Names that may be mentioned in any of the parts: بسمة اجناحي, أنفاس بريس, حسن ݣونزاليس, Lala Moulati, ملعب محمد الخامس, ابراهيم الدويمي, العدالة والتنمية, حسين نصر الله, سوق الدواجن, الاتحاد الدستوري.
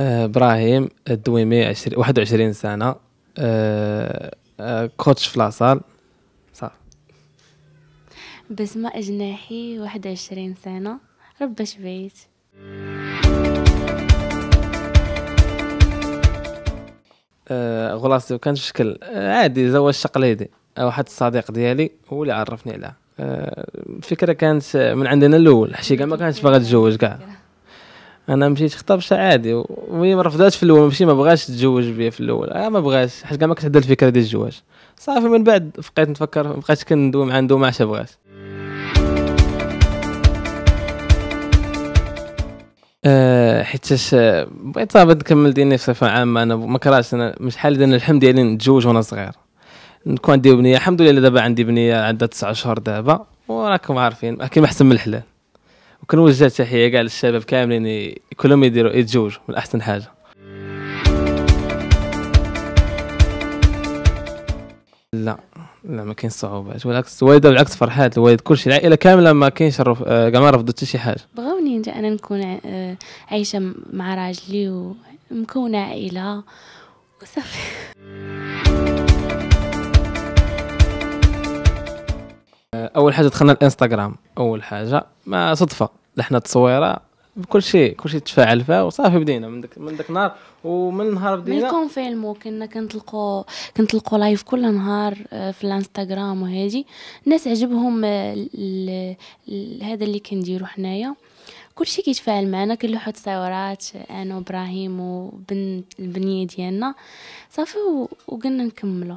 ابراهيم الدويمي 21 سنه، كوتش في لاصال. صح. بسمة اجناحي 21 سنه، ربة بيت. غلاصتي كانت في شكل عادي زواج تقليدي، واحد الصديق ديالي هو اللي عرفني عليها. الفكره كانت من عندنا الاول، حشي كاع ما كانتش باغا تتزوج كاع. انا مشيت خطبت عادي وهي ما رفضاتش في الاول، ماشي ما بغاش تتزوج بيا في الاول، ما بغاش حيت كاع ما كنت عندها الفكره ديال الزواج. صافي من بعد بقيت نفكر، ما بقيتش كندوي مع ندوي ما عادش بغات. حيتاش بغيت صافي نكمل ديالي بصفه عامه. انا ما كرهتش، انا مش حال ديال الحلم ديالي نتزوج وانا صغير، نكون عندي بنيه. الحمد لله دابا عندي بنيه عندها 9 شهور دابا، وراكم عارفين كيما احسن من الحلال. كنوجه تحيه كاع للشباب كاملين، كلهم يديروا يتزوجوا من احسن حاجه. لا ما كاين صعوبات، والعكس الوالده بالعكس فرحات. الوالد كلشي، العائله كامله ما كاينش كاع ما رفضت حتى شي حاجه. بغاوني انا نكون عايشه مع راجلي ومكونه عائله وصافي. اول حاجه دخلنا الانستغرام، اول حاجه ما صدفه لحنا التصويره كلشي تفاعل فيها وصافي. بدينا من داك النهار، ومن نهار بدينا كونفيلمو كنا كنطلقوا لايف كل نهار في الانستغرام. وهادي الناس عجبهم هذا اللي كنديرو حنايا، كلشي كيتفاعل معنا، كنلوحو تصاورات انا وابراهيم وبنت البنيه ديالنا صافي، وقلنا نكملو.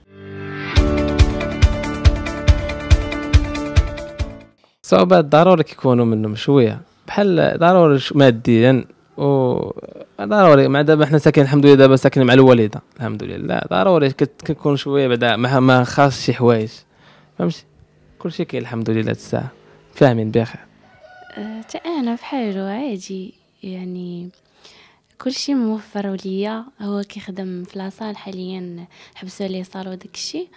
صعوبات ضروري كيكونوا منهم شويه، بحال ضروري ماديا، وضروري مع دابا حنا ساكنين الحمد لله، دابا ساكنين مع الوالده الحمد لله. ضروري كتكون شويه بعدا ما خاص شي حوايج، فهمتي؟ كلشي كاين الحمد لله الساعه، فاهمين بخير. حتى انا بحالو عادي، يعني كلشي موفر ليا. هو كيخدم في لاصال حاليا، حبسوا ليه صالو داكشي.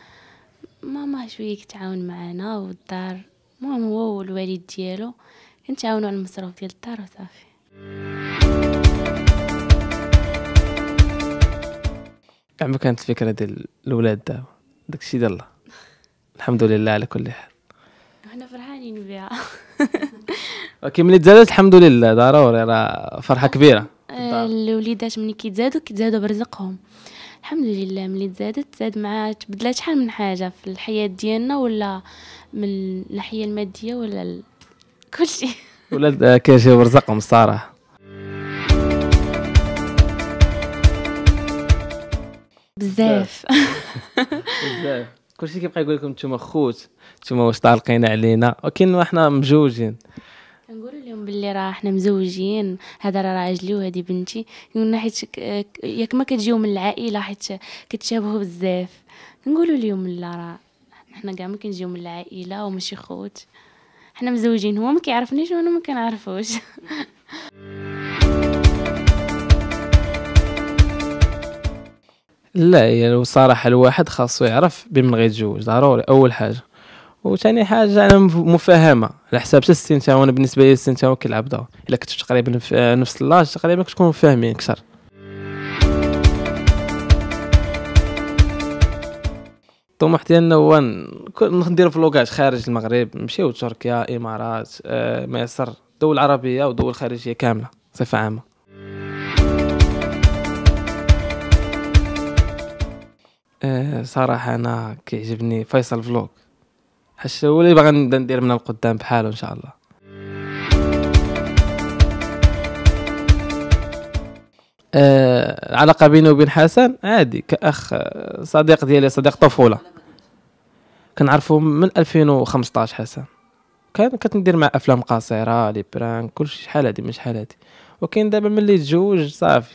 ماما شويه كتعاون معنا، والدار المهم هو والوالد ديالو كنتعاونوا على المصروف ديال الدار وصافي. كاع ما كانت الفكره ديال الاولاد دابا، داكشي ديال الله الحمد لله على كل حال، وحنا فرحانين بها. ولكن ملي تزادت الحمد لله ضروري، راه فرحه كبيره. الوليدات ملي كيتزادوا برزقهم الحمد لله. ملي تزاد مع تبدلات شحال من حاجه في الحياه ديالنا، ولا من الناحيه الماديه ولا كلشي. ولاد كيجيو برزقهم الصراحه. بزاف كلشي كيبقى يقول لكم نتوما خوت، نتوما واش طالقين علينا، ولكن حنا مزوجين. كنقول لهم باللي راه حنا مزوجين، هذا راه راجلي وهذه بنتي. قلنا حيت ياك ما كتجيو من العائله حيت كتشابهوا بزاف، كنقولوا لهم لا راه حنا كاع ما كنجيو من العائله وماشي خوت، حنا مزوجين. هو ما كيعرفنيش وانا ما كنعرفوش. لا يعني بصراحه الواحد خاصو يعرف بمن غيتزوج ضروري اول حاجه، وثاني حاجه انا مفاهمه على حساب حتى السنتين. وانا بالنسبه لي السنتين كيلعب دور، الا كنت تقريبا في نفس اللاج تقريبا كتكونوا فاهمين اكثر. الطموح ديالنا هو ندير فلوقات خارج المغرب، نمشيو تركيا، امارات، مصر، دول عربيه ودول خارجيه كامله بصفه عامه. صراحه انا كيعجبني فيصل فلوق، حتى هو اللي باغي نبدا ندير من القدام بحاله ان شاء الله. العلاقه بيني وبين حسن عادي كاخ، صديق ديالي، صديق طفوله، كنعرفو من 2015. حسن كندير مع افلام قصيره، لي برانك، كلشي شحال هادي من شحال هادي. ولكن دابا ملي تزوج صافي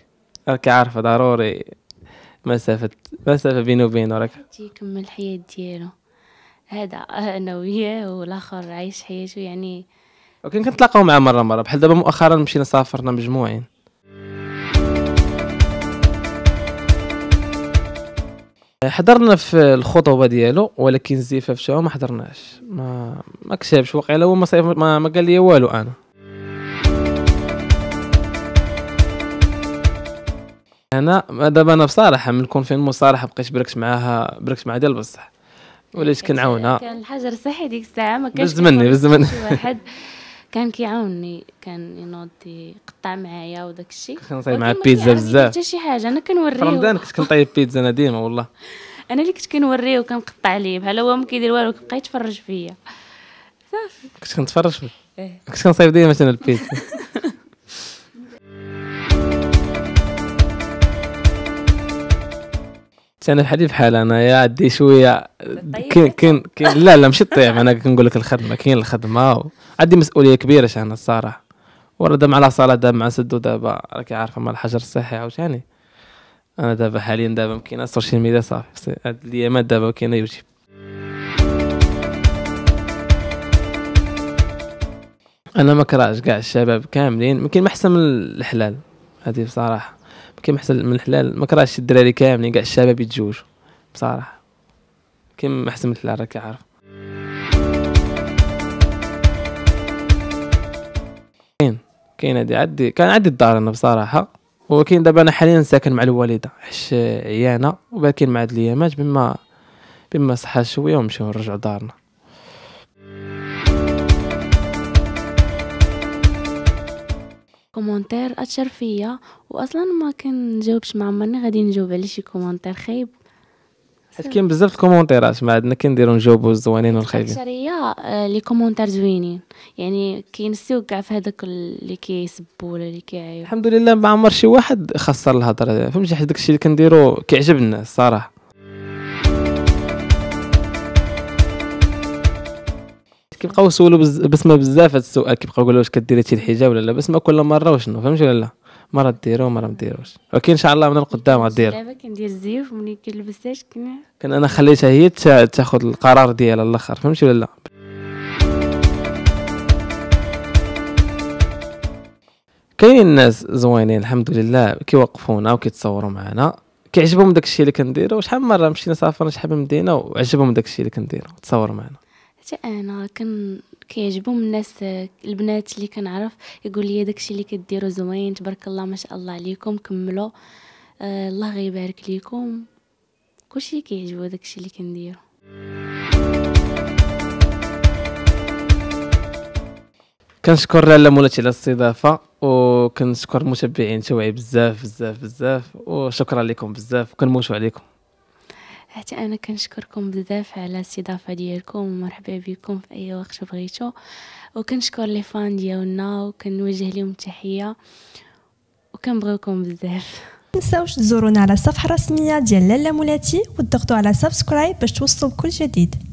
راك عارف ضروري مسافه بينه وبينه، راك تيكمل الحياه ديالو. هذا انا وياه والاخر عايش حياته يعني. ولكن كنتلاقاو معاه مره بحال دابا مؤخرا مشينا سافرنا مجموعين. حضرنا في الخطوبه ديالو، ولكن الزفاف تاعو ما حضرناش، ما كتبش واقيلا، هو ما قال لي والو. انا دابا انا بصراحه من الكونفين مصارحه بقيت بركت معاها ديال بصح، وليت كنعاونها. كان الحجر صحي ديك الساعه ما كانش بزمني واحد كان كيعاونني، كان ينوض يقطع معايا وداك الشيء، كنصايب معاه بيتزا بزاف حتى شي حاجه. انا كنوريه رمضان كنت كنطيب بيتزا انا ديما والله، انا اللي كنت كنوريه وكنقطع ليه بحال هو ما كيدير والو، كيبقى يتفرج فيا صافي. كنت كنتفرج فيه، كنت كنصايب ديما مثلا البيتزا. انا بحالي بحال انايا عندي شويه كاين لا ماشي الطيب، انا كنقول لك الخدمه، كاين الخدمه عندي مسؤوليه كبيره انا الصراحه. ورا دابا مع الصلاه، دابا مع سدو، دابا راكي عارفه مع الحجر الصحي عاوتاني. انا دابا حاليا دابا مكاينه السوشيال ميديا صافي، هاد الايامات دابا كاينه يوتيوب. انا ما كرهتش كاع الشباب كاملين، يمكن ما احسن من الحلال هذه بصراحه، كيما احسن من الحلال. ما كرهتش الدراري كاملين كاع الشباب يتزوجوا بصراحه، كيما احسن من الحلال راك عارف. كاين هادي عندي، كان عندي الدار انا بصراحه، ولكن دابا انا حاليا ساكن مع الوالده حيت عيانه، وباكين مع هاد الايامات بما صحه شويه ونمشيو نرجعوا دارنا. كومونتير أثر فيا، واصلا ما كنجاوبش، مع عمرني غادي نجاوب على شي كومونتير خايب، حيت كاين بزاف د الكومونتيرات ما عندنا كنديروا نجاوبوا الزوانين والخايبين. الأكثرية لي كومونتير زوينين يعني، كينسيو كاع في هذاك اللي كيسبوا ولا اللي كيعايب. الحمد لله ما عمر شي واحد خسر الهضره، فهمتي، حيت داكشي اللي كنديرو كيعجب الناس الصراحه. كيبقاو يسولوا بسمه بزاف هاد السؤال، كيبقاو يقولوا واش كديري هادشي الحجاب ولا لا. بسمه كل مره وشنو، فهمتي ولا لا، مره ديرو مره ما ديروش، ولكن ان شاء الله من القدام غدير. دابا كندير الزيوف ملي كنلبسهاش كان انا خليتها هي تاخذ القرار ديالها الاخر، فهمتي ولا لا. كاين ناس زوينين الحمد لله كيوقفونا وكيتصوروا معنا، كيعجبهم داكشي اللي كنديرو. شحال مره مشينا سافرنا شحال من مدينه وعجبهم داكشي اللي كنديرو، تصوروا معنا. انا كيعجبهم الناس، البنات اللي كنعرف يقول لي داكشي اللي كديروا زوين، تبارك الله، ما شاء الله عليكم، كملوا، الله غيبارك ليكم. كلشي كيعجبو داكشي اللي كنديروا. كنشكر لالا مولاتي على الاستضافه، وكنشكر المتابعين تاوعي بزاف بزاف بزاف، وشكرا لكم بزاف، وكنموتوا عليكم. حتى انا كنشكركم بزاف على الاستضافه ديالكم، ومرحبا بكم في اي وقت بغيتو، وكنشكر لي فان ديالنا وكنوجه لهم التحيه، وكنبغيوكم بزاف. ما تنساوش تزورونا على الصفحه الرسميه ديال لالا مولاتي، وتضغطوا على سبسكرايب باش توصلوا بكل جديد.